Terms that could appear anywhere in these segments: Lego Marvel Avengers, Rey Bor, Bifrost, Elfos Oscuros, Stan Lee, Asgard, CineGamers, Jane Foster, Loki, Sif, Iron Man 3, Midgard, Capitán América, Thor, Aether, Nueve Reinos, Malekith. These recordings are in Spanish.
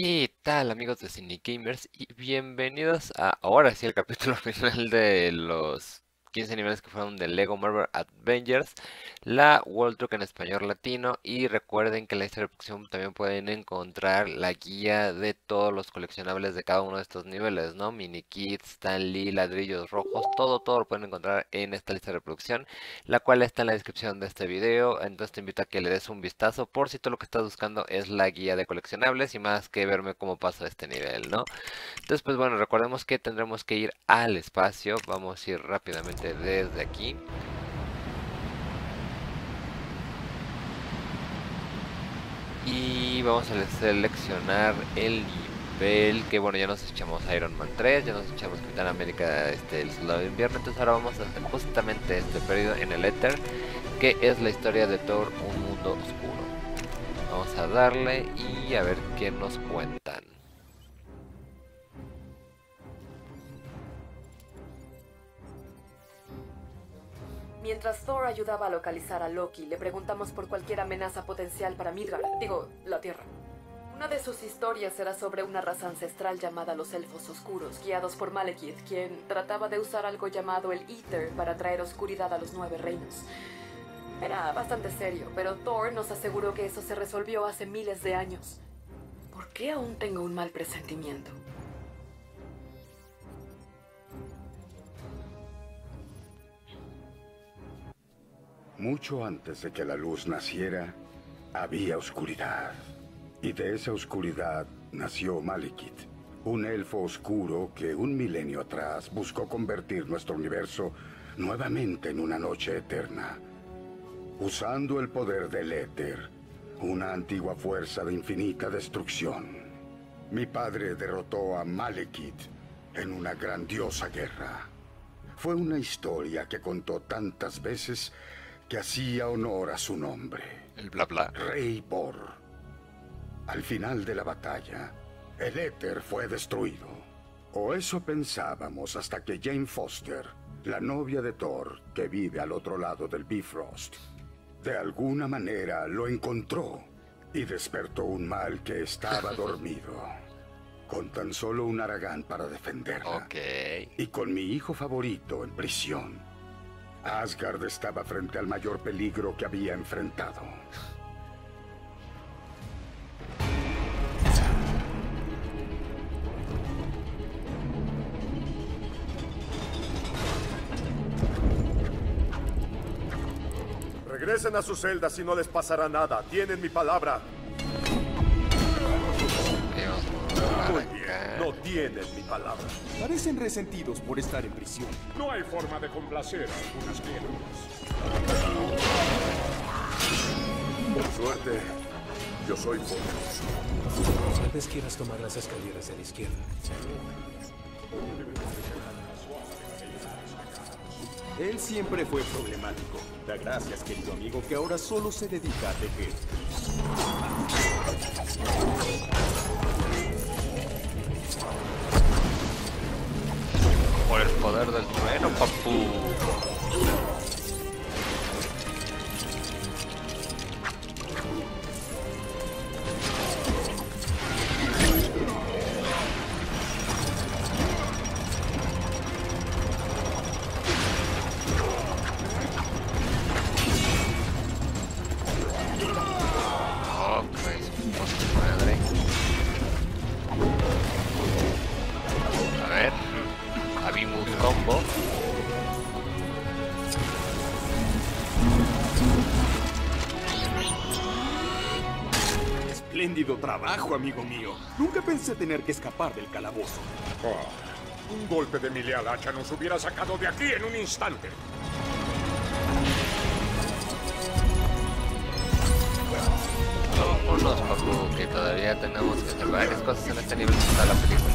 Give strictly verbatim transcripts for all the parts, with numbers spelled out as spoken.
¿Qué tal, amigos de CineGamers? Y bienvenidos a ahora sí el capítulo final de los quince niveles que fueron de Lego Marvel Avengers, la World Truck en español latino. Y recuerden que en la descripción también pueden encontrar la guía de todos los coleccionables de cada uno de estos niveles, ¿no? Mini kits, Stan Lee, ladrillos rojos, todo, todo lo pueden encontrar en esta lista de reproducción, la cual está en la descripción de este video. Entonces te invito a que le des un vistazo por si todo lo que estás buscando es la guía de coleccionables y más que verme cómo pasa este nivel, ¿no? Entonces, pues bueno, recordemos que tendremos que ir al espacio. Vamos a ir rápidamente desde aquí. Y vamos a seleccionar el nivel. Que bueno, ya nos echamos Iron Man tres. Ya nos echamos Capitán América, este, el soldado de invierno. Entonces ahora vamos a hacer justamente este periodo en el Aether, que es la historia de Thor, un mundo oscuro. Vamos a darle y a ver qué nos cuentan. Mientras Thor ayudaba a localizar a Loki, le preguntamos por cualquier amenaza potencial para Midgard, digo, la Tierra. Una de sus historias era sobre una raza ancestral llamada los Elfos Oscuros, guiados por Malekith, quien trataba de usar algo llamado el Aether para traer oscuridad a los Nueve Reinos. Era bastante serio, pero Thor nos aseguró que eso se resolvió hace miles de años. ¿Por qué aún tengo un mal presentimiento? Mucho antes de que la luz naciera, había oscuridad. Y de esa oscuridad nació Malekith, un elfo oscuro que un milenio atrás buscó convertir nuestro universo nuevamente en una noche eterna. Usando el poder del éter, una antigua fuerza de infinita destrucción. Mi padre derrotó a Malekith en una grandiosa guerra. Fue una historia que contó tantas veces que hacía honor a su nombre. El bla bla. Rey Bor. Al final de la batalla, el éter fue destruido. O eso pensábamos hasta que Jane Foster, la novia de Thor, que vive al otro lado del Bifrost, de alguna manera lo encontró y despertó un mal que estaba dormido. Con tan solo un haragán para defenderla. Okay. Y con mi hijo favorito en prisión. Asgard estaba frente al mayor peligro que había enfrentado. Regresen a sus celdas y no les pasará nada. Tienen mi palabra. Muy bien, no tienen mi palabra. Parecen resentidos por estar en prisión. No hay forma de complacer a algunas criaturas. Por suerte, yo soy Thor. Tal vez quieras tomar las escaleras de la izquierda. Él siempre fue problemático. Da gracias, querido amigo, que ahora solo se dedica a tejer. Por el poder del trueno, papu. Espléndido trabajo, amigo mío. Nunca pensé tener que escapar del calabozo. Oh, un golpe de mi leal hacha nos hubiera sacado de aquí en un instante. Vámonos, papu, que todavía tenemos que hacer varias cosas en este nivel para la película.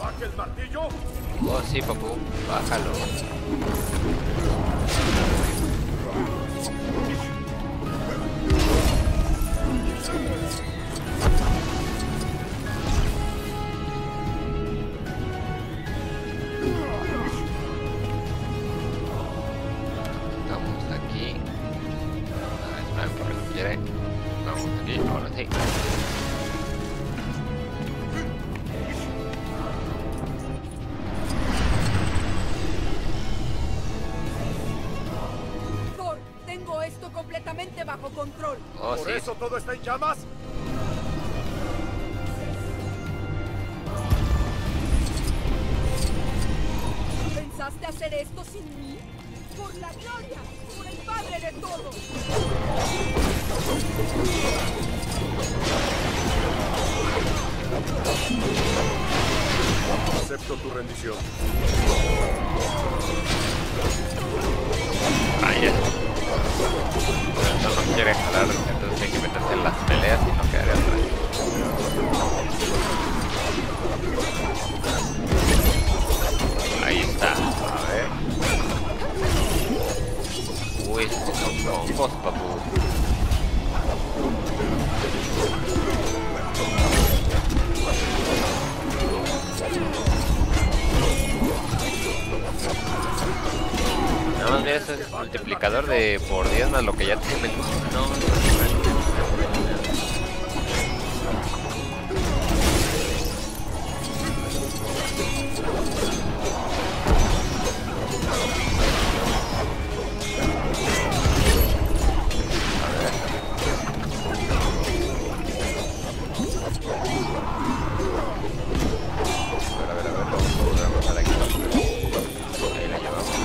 ¿Baje el martillo? Oh, sí, Papu, bájalo. ¿Todo está en llamas? ¿Pensaste hacer esto sin mí? Por la gloria, por el padre de todos. Acepto tu rendición. Ahí es. No nos quiere jalar, entonces hay que meterse en las peleas y no quedaré atrás. Ahí está, a ver. Uy, son troncos, papu. Nada más mira, eso es multiplicador de por diez más lo que ya tienen. No, no, no. A ver, a ver, a ver, vamos a bajar aquí. Ahí la llevamos.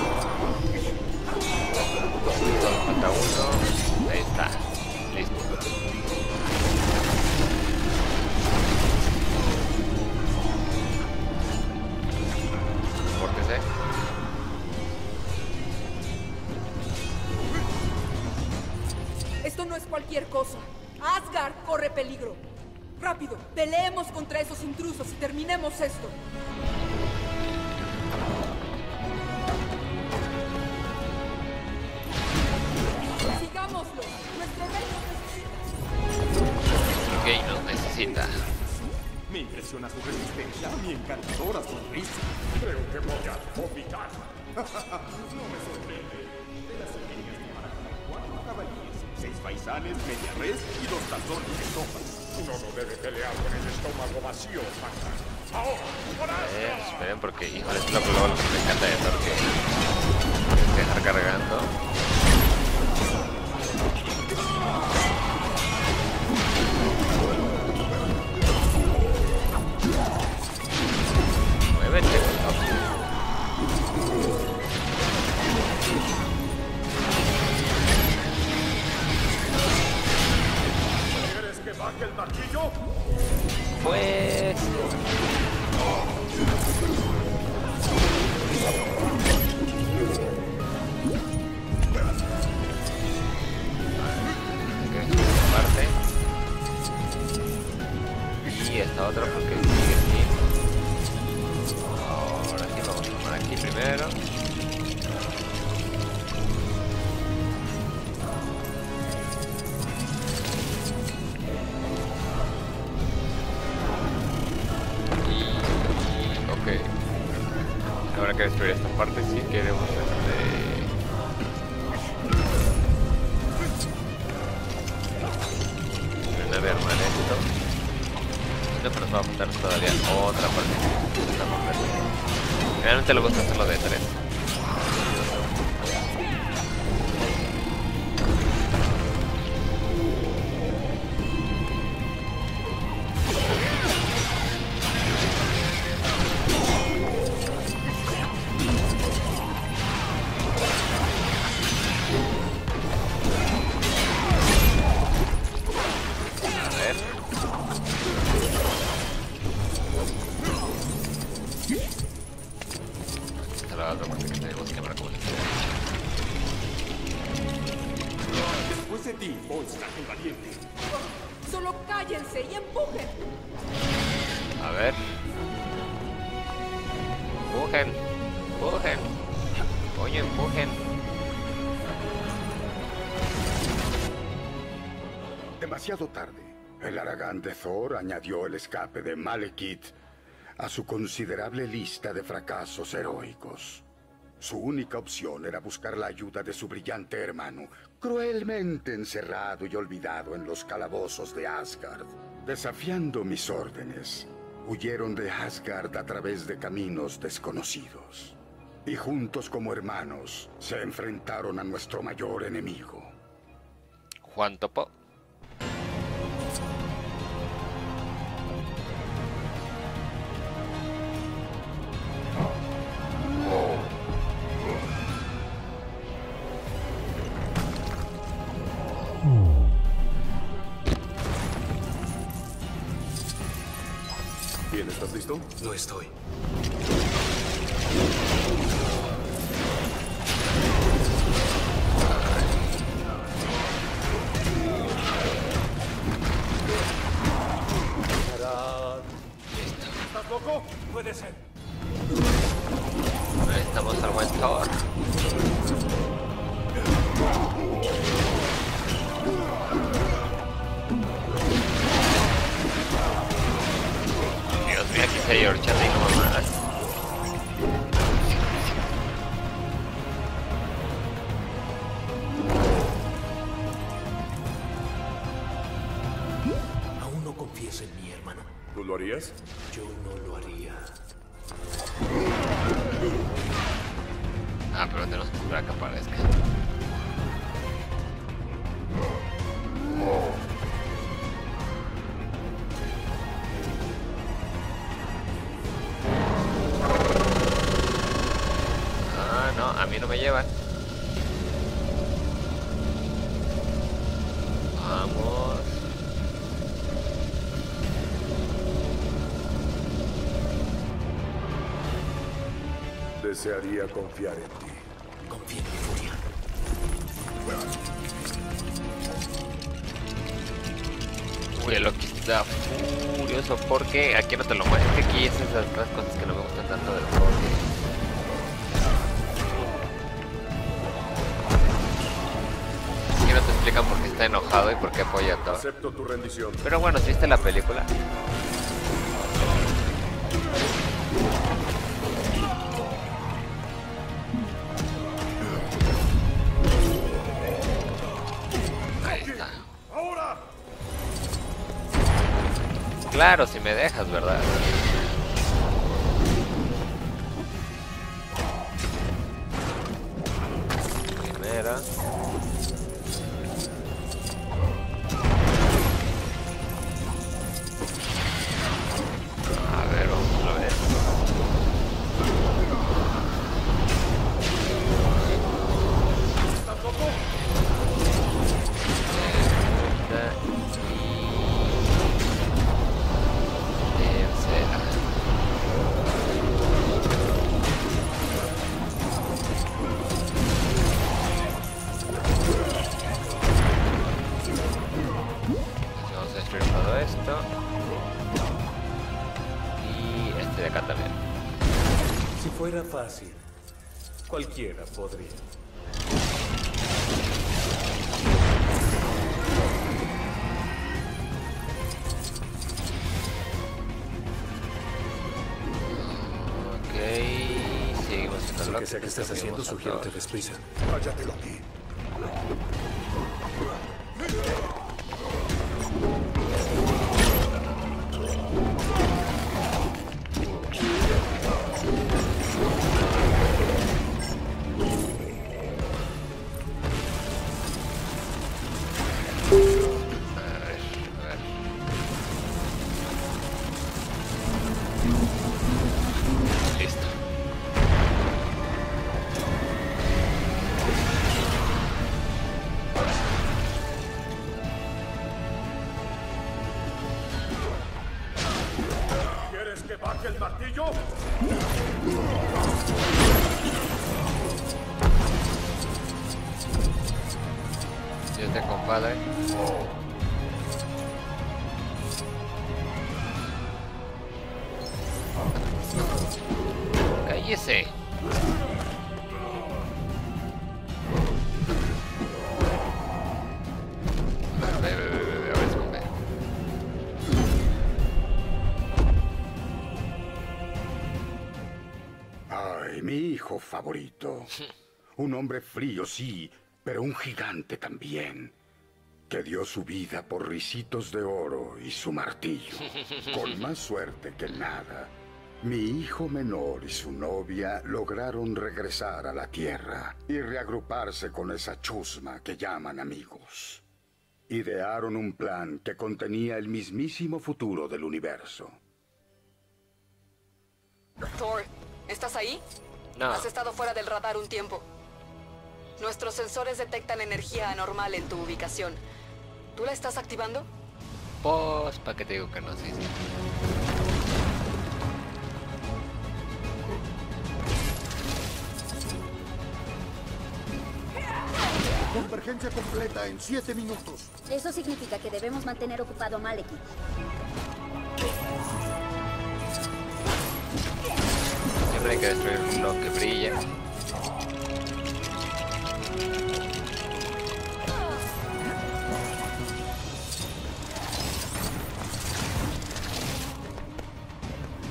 Falta uno, ahí está, listo. Porque sé. Esto no es cualquier cosa. Asgard corre peligro. Rápido, peleemos contra esos intrusos y terminemos esto. Me impresiona su resistencia, mi encantadora sonrisa. Creo que voy a vomitar. No me sorprende. De las líneas que manejan cuatro caballeros, seis paisanes, media res y dos tazones de sopas. Uno no debe pelear con el estómago vacío, Magda. ¡Ahora! ¡Ahora! Eh, esperen porque, híjole, es la prueba lo que me encanta de Thor, que tienes que dejar cargando. ¿Quieres que baje el martillo? Pues... parte. Y esta otra porque sigue aquí. Aquí primero. Y... ok. Habrá que destruir esta parte si queremos este... a ver, mal esto. Esto pero nos va a apuntar todavía otra parte. Estamos perdiendo. Realmente lo gusta hacer lo de tres. Solo cállense y empujen. A ver. Empujen. Empujen. Coño, empujen. Demasiado tarde. El haragán de Thor añadió el escape de Malekith a su considerable lista de fracasos heroicos. Su única opción era buscar la ayuda de su brillante hermano, cruelmente encerrado y olvidado en los calabozos de Asgard. Desafiando mis órdenes, huyeron de Asgard a través de caminos desconocidos. Y juntos como hermanos, se enfrentaron a nuestro mayor enemigo. Juan Topo. ¿Listo? No estoy. ¿Estás loco? Puede ser. Estamos al buen Thor. Señor Charlie, no me malas. Aún no confíes en mi hermano. ¿Tú lo harías? Yo no lo haría. Ah, pero tenemos que esperar que aparezca. Desearía confiar en ti. Confía en mi furia. Uy, Loki está furioso porque aquí no te lo muestro. Aquí esas son las cosas que no me gustan tanto del juego. Aquí no te explican por qué está enojado y por qué apoya a Thor. Acepto tu rendición. Pero bueno, si viste la película. Claro, si me dejas, ¿verdad? Primera. A ver, vamos a ver. ¿Estás loco? Era fácil. Cualquiera podría. Ok, seguimos con lo que sea que estés haciendo, sugiero te desprisa. Cállate, Loki. Compadre, oh. Ay, ¡Cállese! Ay, mi hijo favorito. Un hombre frío, sí, pero un gigante también. Que dio su vida por ricitos de oro y su martillo. Con más suerte que nada, mi hijo menor y su novia lograron regresar a la Tierra y reagruparse con esa chusma que llaman amigos. Idearon un plan que contenía el mismísimo futuro del universo. Thor, ¿estás ahí? No. Has estado fuera del radar un tiempo. Nuestros sensores detectan energía anormal en tu ubicación. ¿Tú la estás activando? Pues, ¿para qué te digo que no? Sí, sí. Convergencia completa en siete minutos. Eso significa que debemos mantener ocupado a Malekith. Siempre hay que destruir lo que brilla.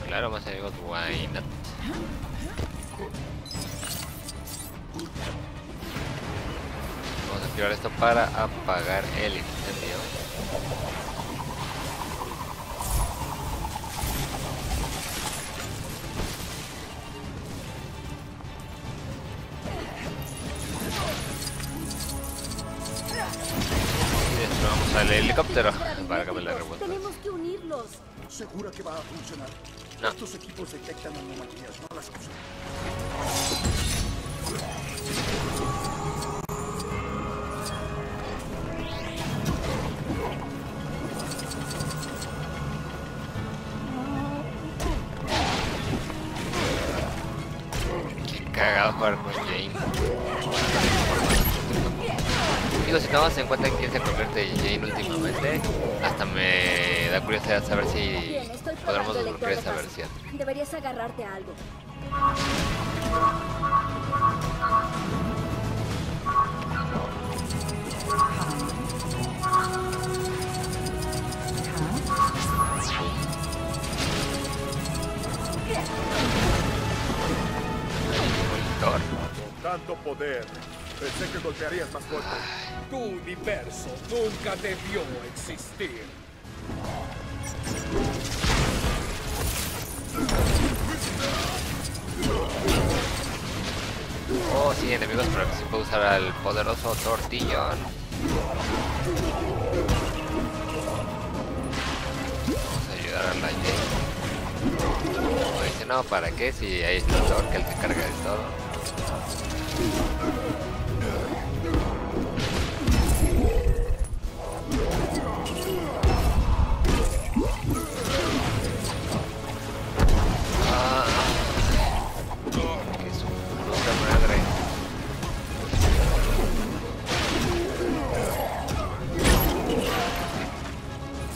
Claro, más amigos, why not? Vamos a activar esto para apagar el incendio. Y destruimos al helicóptero para que me la rebote. Tenemos que unirlos. Segura que va a funcionar. No. Estos equipos detectan anomalías, no las cosas. Qué cagado jugar con Jane. Digo, si tomamos en cuenta en quién se convierte Jane últimamente, hasta me da curiosidad saber si podremos desbloquear esa versión. Deberías agarrarte a algo. Con tanto poder, pensé que golpearías más fuerte. Tu universo nunca debió existir. Oh, sí, enemigos, pero que se puede usar al poderoso tortillón. Vamos a ayudar a la Jane. Como dice, no, ¿para qué? Si ahí está el Thor, que él se encarga de todo.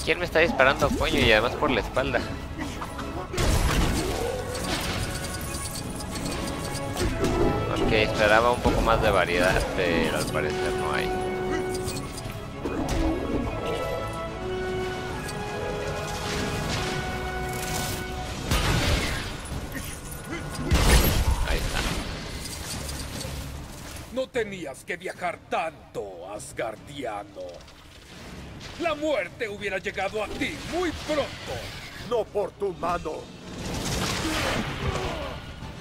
¿Quién me está disparando, coño? Y además por la espalda. Aunque esperaba un poco más de variedad, pero al parecer no hay. Ahí está. No tenías que viajar tanto, Asgardiano. La muerte hubiera llegado a ti muy pronto. No por tu mano.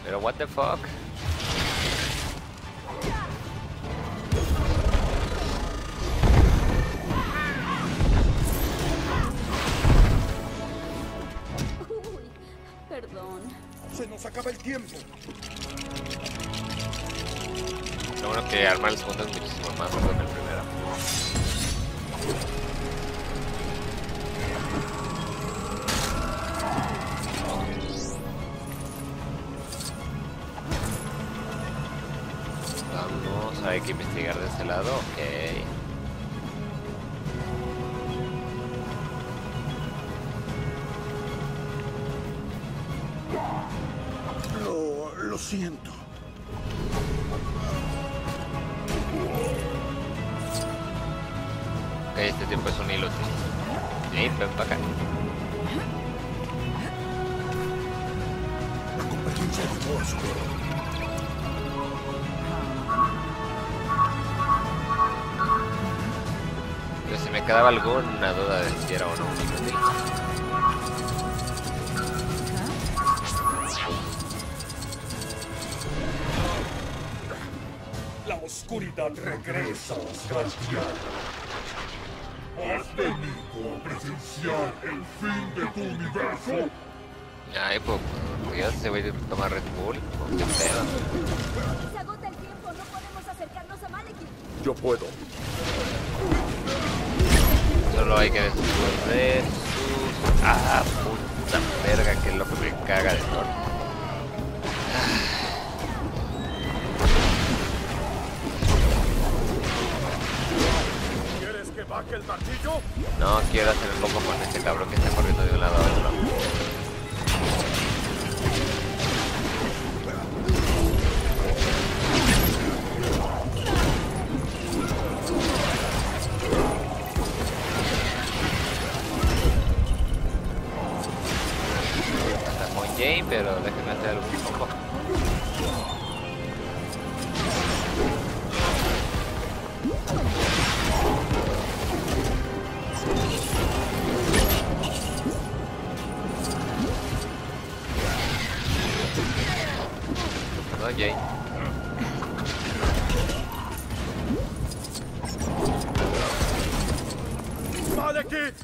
Pero what the fuck? Uy, perdón. Se nos acaba el tiempo. Lo bueno que armar el segundo es muchísimo más rápido que el primero. Hay que investigar de ese lado, ok. Lo, lo Lo siento. Ok, este tiempo es un hilo, sí. Sí, ven para acá. La competencia de Thor supera. Si me quedaba alguna duda de si era o no un hilo de... La oscuridad regresa a Asgard. ¿Has venido a presenciar el fin de tu universo? Ay, pues, cuidado, se va a ir a tomar Red Bull. ¿Qué pedo? Se agota el tiempo, no podemos acercarnos a Malekith. Yo puedo. Solo hay que descubrir sus... ¡Ah, puta verga! Que es lo que me caga de Thor. ¿Quieres que baje el martillo? No quiero hacer un poco con este cabrón que está corriendo de un lado a otro. Jane, pero déjenme hacer algo un poco. No, Jane. Malekith,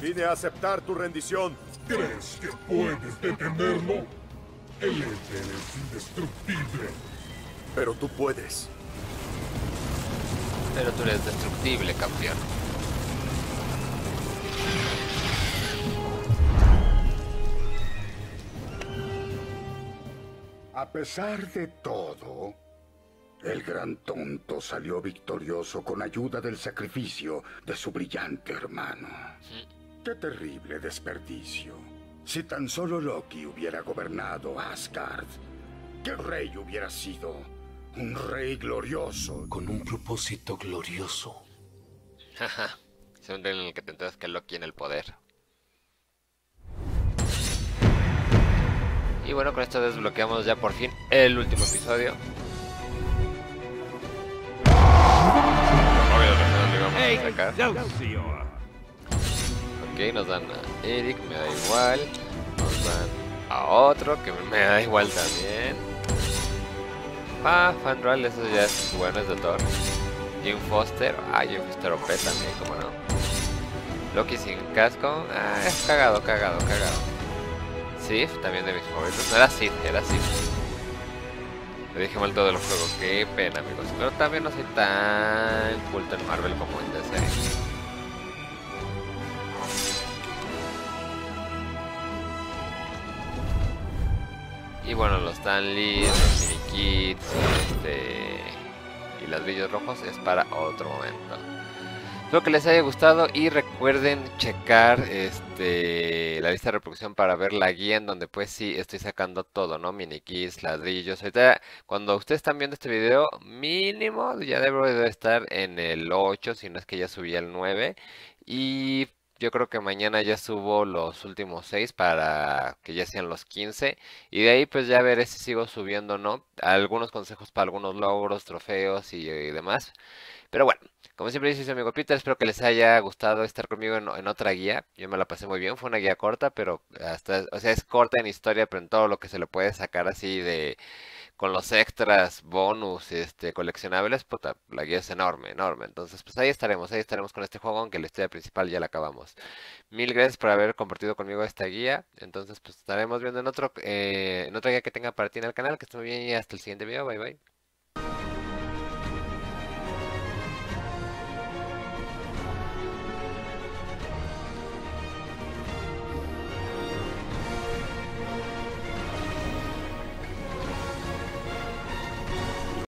vine a aceptar tu rendición. ¿Crees que puedes detenerlo? El Éter es indestructible. Pero tú puedes. Pero tú eres destructible, campeón. A pesar de todo, el gran tonto salió victorioso con ayuda del sacrificio de su brillante hermano. ¿Sí? ¡Qué terrible desperdicio! Si tan solo Loki hubiera gobernado Asgard, ¿qué rey hubiera sido? Un rey glorioso. Con un propósito glorioso. Jaja, es un rey en el que te enteras que Loki en el poder. Y bueno, con esto desbloqueamos ya por fin el último episodio. Obvio que no lo íbamos a sacar. Ok, nos dan a Eric, me da igual. Nos dan a otro, que me da igual también. Ah, Fanral, eso ya es bueno, es de Thor. Jane Foster, ah, Jane Foster O P también, como no. Loki sin casco, ah, es cagado, cagado, cagado. Sif, también de mis favoritos. No era Sif, era Sif. Le dije mal todo el juego, qué pena, amigos. Pero también no soy tan culto en Marvel como en D C. Y bueno, los Stan Lee, los CineKids, este, y los brillos rojos es para otro momento. Espero que les haya gustado y recuerden checar este la lista de reproducción para ver la guía en donde pues sí estoy sacando todo, ¿no? Minikits, ladrillos, ahorita cuando ustedes están viendo este video mínimo ya debo de estar en el ocho, si no es que ya subí el nueve. Y yo creo que mañana ya subo los últimos seis para que ya sean los quince. Y de ahí pues ya veré si sigo subiendo o no. Algunos consejos para algunos logros, trofeos y, y demás. Pero bueno, como siempre dice su amigo Peter, espero que les haya gustado estar conmigo en, en otra guía. Yo me la pasé muy bien, fue una guía corta, pero hasta, o sea, es corta en historia, pero en todo lo que se le puede sacar así de... Con los extras, bonus, este, coleccionables, puta, la guía es enorme, enorme. Entonces, pues ahí estaremos, ahí estaremos con este juego, aunque la historia principal ya la acabamos. Mil gracias por haber compartido conmigo esta guía. Entonces, pues estaremos viendo en otro, eh, en otra guía que tenga para ti en el canal. Que esté muy bien y hasta el siguiente video. Bye, bye.